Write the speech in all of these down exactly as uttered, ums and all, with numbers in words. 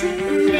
Watching the world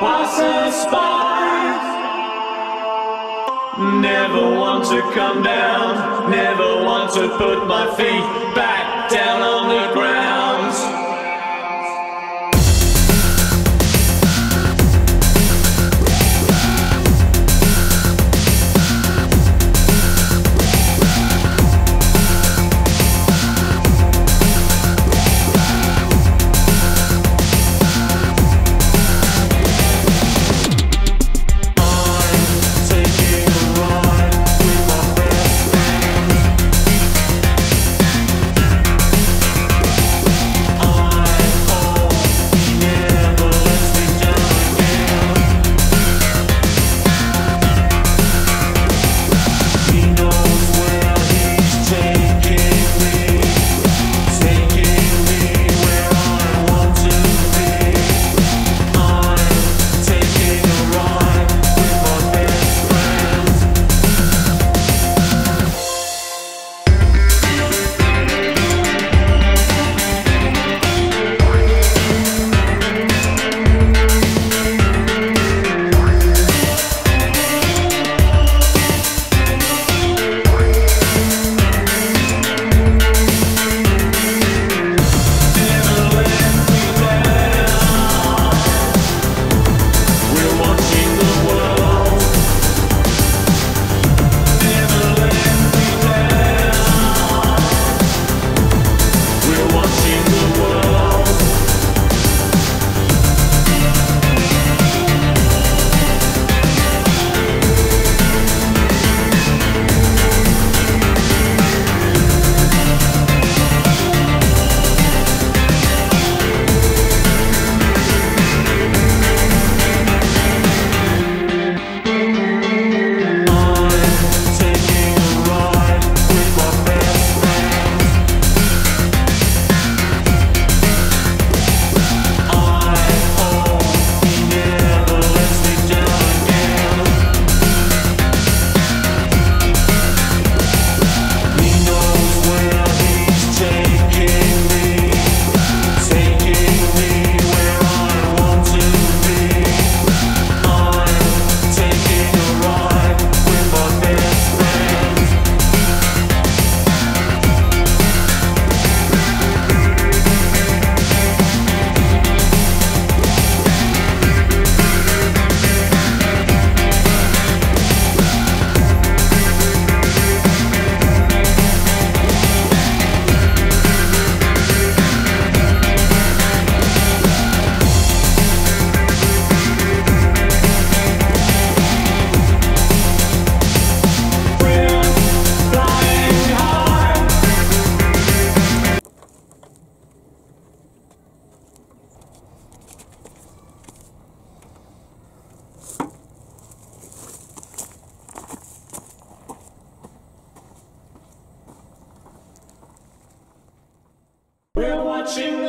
pass us by. Never want to come down, never want to put my feet back down on the ground. Watching